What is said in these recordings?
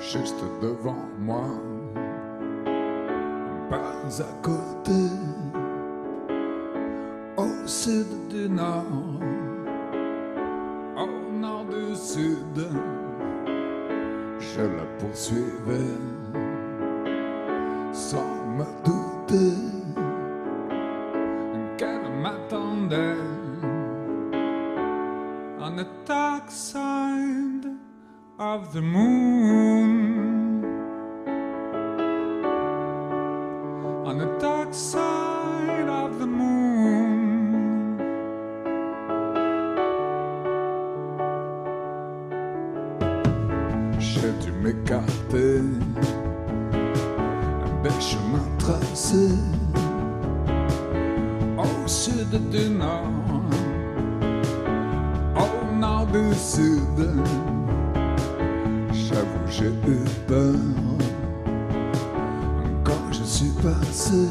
juste devant moi, pas à côté, au sud du nord, au nord du sud, je la poursuivais sans me douter qu'elle m'attendait. On the dark side of the moon, on the dark side of the moon. J'ai dû m'écarter des chemins tracés au sud du nord, au nord du sud. J'avoue, j'ai eu peur quand je suis passé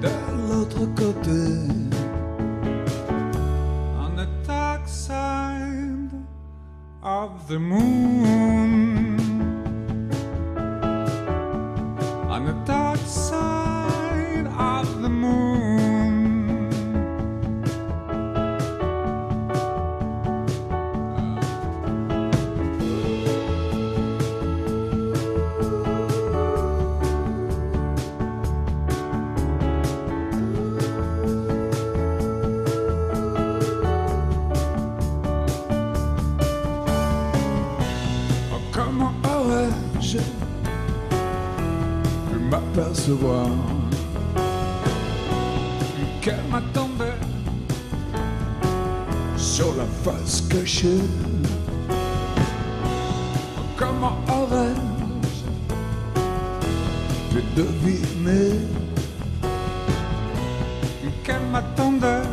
de l'autre côté. On the dark side of the moon, on the dark side of the moon. Comment aurais-je pu m'apercevoir qu'elle m'attendait sur la face cachée? Comment aurais-je pu deviner qu'elle m'attendait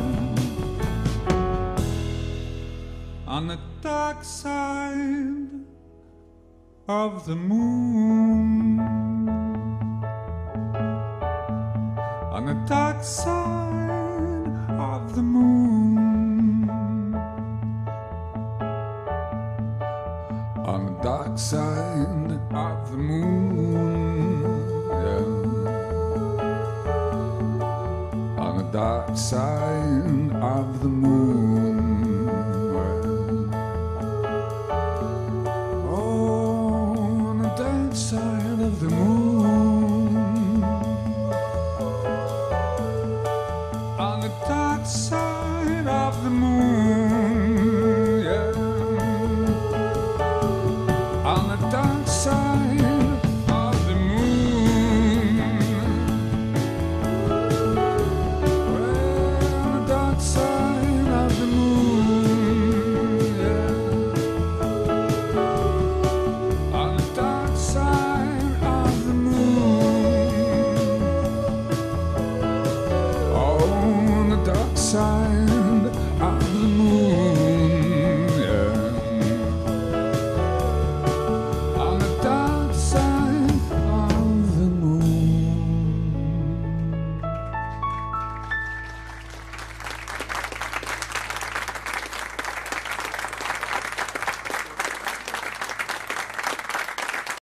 on the dark side of the moon, on the dark side of the moon, on the dark side of the moon, yeah. On the dark side of the moon.